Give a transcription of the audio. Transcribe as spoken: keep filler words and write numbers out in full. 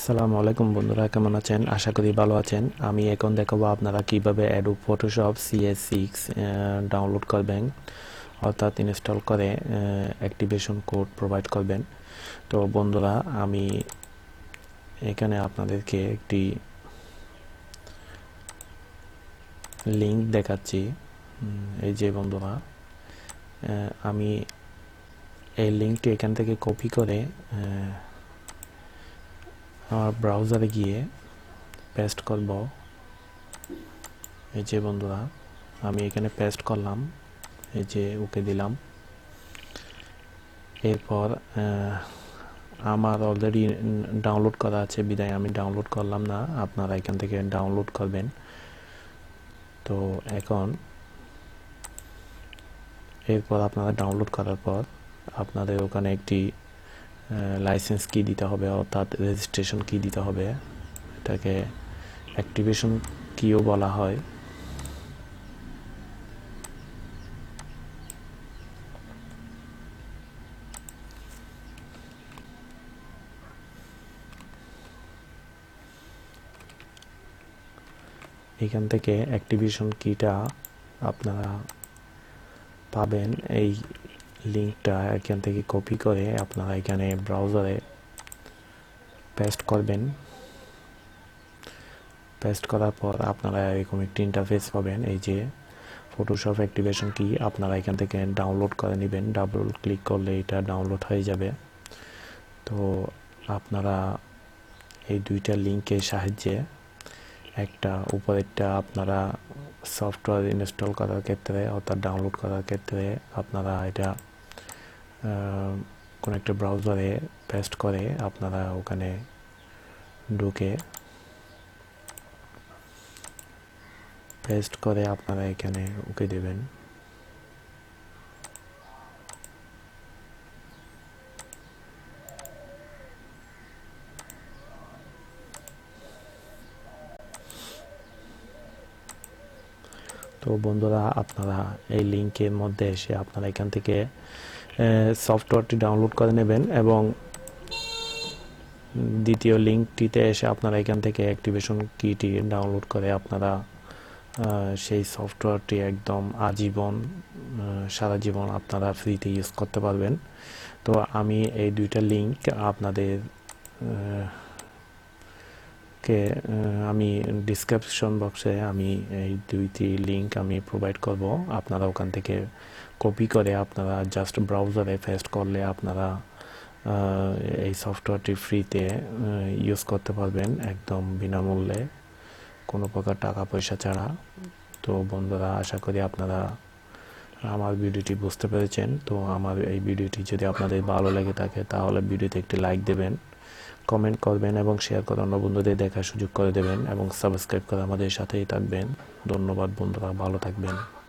আসসালামু আলাইকুম বন্ধুরা, কেমন আছেন? আশা করি ভালো আছেন। আমি এখন দেখাবো আপনারা কিভাবে Adobe Photoshop C S six download করবেন, অর্থাৎ ইনস্টল করে অ্যাক্টিভেশন কোড প্রোভাইড করবেন। তো বন্ধুরা, আমি এখানে আপনাদেরকে একটি লিংক দেখাচ্ছি। এই যে বন্ধুরা, আমি এই লিংকটি এখান থেকে কপি করে আমার ব্রাউজারে গিয়ে পেস্ট করব। এই যে বন্ধুরা, আমি এখানে পেস্ট করলাম, এই যে ওকে দিলাম। এরপর আমার অলরেডি ডাউনলোড করা আছে বিধায় আমি ডাউনলোড করলাম না, আপনারা এখান থেকে ডাউনলোড করবেন। তো এখন এরপর আপনারা ডাউনলোড করার পর আপনাদের ওখানে একটি লাইসেন্স কি দিতে হবে, অর্থাৎ রেজিস্ট্রেশন কি দিতে হবে, এটাকে অ্যাক্টিভেশন কিও বলা হয়। এখান থেকে অ্যাক্টিভেশন কিটা আপনারা পাবেন। এই লিঙ্কটা এখান থেকে কপি করে আপনারা এখানে ব্রাউজারে পেস্ট করবেন। পেস্ট করার পর আপনারা এরকম একটি ইন্টারফেস পাবেন, এই যে ফটোশপ অ্যাক্টিভেশন কি। আপনারা এখান থেকে ডাউনলোড করে নেবেন, ডাবল ক্লিক করলে এটা ডাউনলোড হয়ে যাবে। তো আপনারা এই দুইটা লিঙ্কের সাহায্যে, একটা উপরেরটা আপনারা সফটওয়্যার ইনস্টল করার ক্ষেত্রে অর্থাৎ ডাউনলোড করার ক্ষেত্রে আপনারা এটা কোনো একটা ব্রাউজারে পেস্ট করে আপনারা ওখানে ঢুকে পেস্ট করে আপনারা এখানে ওকে দেবেন। তো বন্ধুরা, আপনারা এই লিঙ্কের মধ্যে এসে আপনারা এখান থেকে সফটওয়্যারটি ডাউনলোড করে নেবেন এবং দ্বিতীয় লিঙ্কটিতে এসে আপনারা এখান থেকে অ্যাক্টিভেশন কিটি ডাউনলোড করে আপনারা সেই সফটওয়্যারটি একদম আজীবন, সারা জীবন আপনারা ফ্রিতে ইউজ করতে পারবেন। তো আমি এই দুইটা লিঙ্ক আপনাদের কে আমি ডিসক্রিপশন বক্সে আমি এই দুইটি লিঙ্ক আমি প্রোভাইড করব। আপনারা ওখান থেকে কপি করে আপনারা জাস্ট ব্রাউজারে পেস্ট করলে আপনারা এই সফটওয়্যারটি ফ্রিতে ইউজ করতে পারবেন, একদম বিনামূল্যে, কোনো প্রকার টাকা পয়সা ছাড়া। তো বন্ধুরা, আশা করি আপনারা আমার ভিডিওটি বুঝতে পেরেছেন। তো আমার এই ভিডিওটি যদি আপনাদের ভালো লাগে থাকে তাহলে ভিডিওতে একটি লাইক দেবেন, কমেন্ট করবেন এবং শেয়ার করে অন্য বন্ধুদের দেখার সুযোগ করে দেবেন এবং সাবস্ক্রাইব করে আমাদের সাথেই থাকবেন। ধন্যবাদ বন্ধুরা, ভালো থাকবেন।